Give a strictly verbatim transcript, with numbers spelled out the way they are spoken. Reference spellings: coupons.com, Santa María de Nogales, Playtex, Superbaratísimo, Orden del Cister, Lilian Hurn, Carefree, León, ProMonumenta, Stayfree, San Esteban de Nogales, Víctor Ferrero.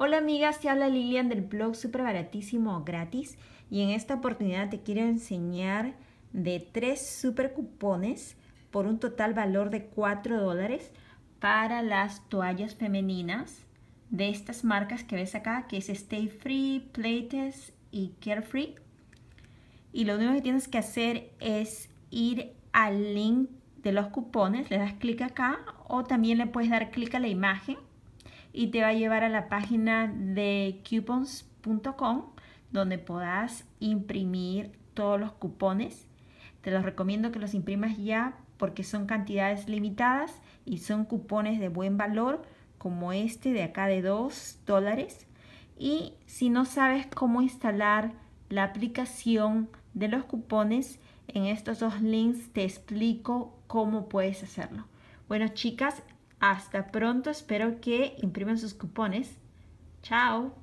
Hola amigas, te habla Lilian del blog Superbaratísimo Gratis y en esta oportunidad te quiero enseñar de tres super cupones por un total valor de cuatro dólares para las toallas femeninas de estas marcas que ves acá, que es Stayfree, Playtex y Carefree. Y lo único que tienes que hacer es ir al link de los cupones, le das clic acá o también le puedes dar clic a la imagen y te va a llevar a la página de coupons punto com donde podrás imprimir todos los cupones. Te los recomiendo que los imprimas ya porque son cantidades limitadas y son cupones de buen valor como este de acá de dos dólares. Y si no sabes cómo instalar la aplicación de los cupones, en estos dos links te explico cómo puedes hacerlo. Bueno chicas, hasta pronto, espero que impriman sus cupones. ¡Chao!